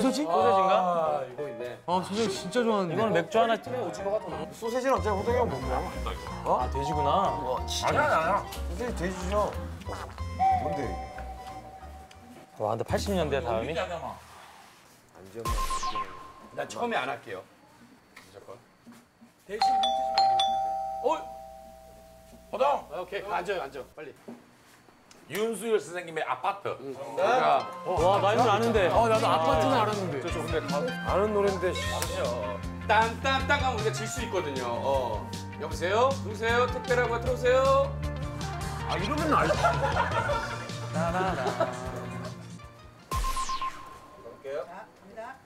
소세지? 소세지인가? 이거 있네. 아, 소세지 진짜 좋아하는데. 이건 맥주 하나 찜에 오징어가 더 나아. 소세지는 어차피 호동이 형 못 먹어. 어? 아, 돼지구나. 와, 진짜. 아니야. 소세지 돼지죠. 뭔데 이게? 와, 근데 80년대 다음이? 나 처음에 안 할게요. 무조건. 대신 한테좀 어? 호동! 오케이, 앉아요, 앉아. 빨리. 윤수열 선생님의 아파트. 네. 와, 나 이거 아는데. 나도 아파트는 알았는데. 저 근데 아는 노래인데. 아시죠? 딴딴딴 하면 우리가 질 수 있거든요. 여보세요? 누구세요? 택배라고 하면 들어오세요. 아, 이러면 알지. 나나나. 볼게요. 자, 갑니다.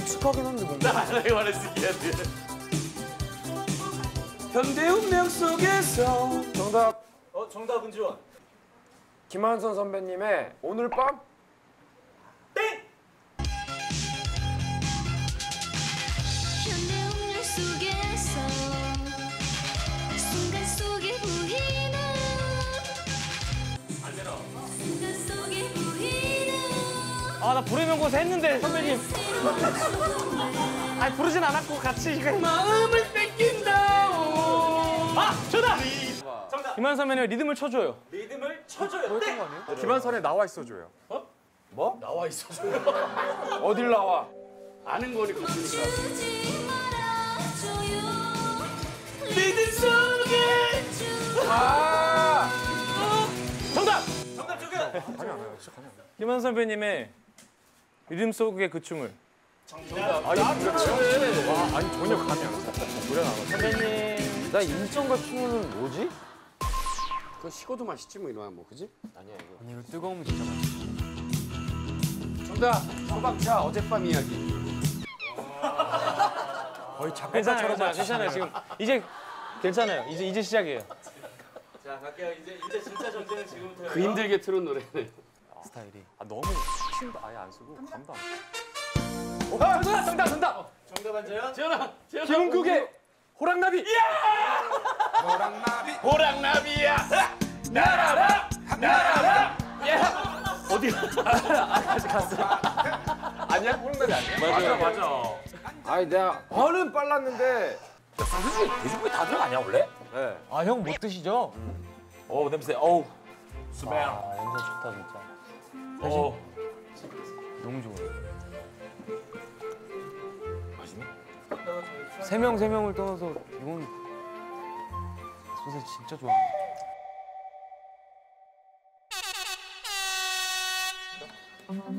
익숙하긴 한데 뭔가. 나 이거 말했을 게 아니야. 현대 운명 속에서 정답. 정답 은지원. 김한선 선배님의 오늘 밤? 땡! 현대 운명 속에서 순간 속에 보이는 안 되나? 순간 속에 보이는 아, 나 불의 명곡에서 했는데 선배님. 아니 부르진 않았고 같이 이거 마음을 뺏긴다. 아! 정답! 정답! 김한선배님 리듬을 쳐줘요. 리듬을 쳐줘요. 네! 김한선에 나와 있어줘요. 어? 뭐? 나와 있어줘요. 어딜 나와? 아는 거니까. 리듬 속에! 아! 정답! 정답 쪽은! 아니야. 김한선배님의 리듬 속의 그 춤을. 정답. 아니, 그 춤을. 와, 아니 전혀 감이 안 나. 노래 나와. 선배님. 나 인정과 춤은 뭐지? 그거 식어도 맛있지 뭐 이놈아 뭐 그지? 아니야 이거. 아니 이거 뜨거우면 진짜 맛있어. 정답! 소방차 어젯밤 이야기. 거의 작곡가처럼 맞추잖아요 지금. 이제 괜찮아요. 이제 시작이에요. 자 갈게요. 이제 진짜 전쟁은 지금부터요. 그 힘들게 틀은 노래네요. 스타일이. 아 너무 춤도 아예 안 쓰고 감도 안 쓰고. 아, 정답! 정답 앉아요? 재현아! 김국의! 호랑나비! 야! 호랑나비! 호랑나비야! 나라라! 나라라! 야! 어디가? 아직 갔어. 아니야? 호랑나비 아니야? 맞아. 아니, 내가 발은 빨랐는데. 야, 소세지 돼지고기 다 들어가냐, 원래? 네. 아, 형 못 드시죠? 어우, 냄새, 어우. 스멜. 아, 냄새 좋다, 진짜. 어. 너무 좋아요. 세 명을 떠나서 이건 소세지 진짜 좋아합니다.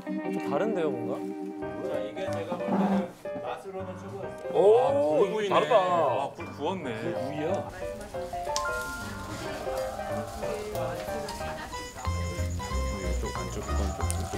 좀 다른데요, 뭔가? 자, 이게 제가 볼 때는 맛으로는 최고였어요. 오, 굴구이네. 다르다. 아, 굴 구웠네. 굴구이야. 이쪽 안쪽, 이쪽 안쪽.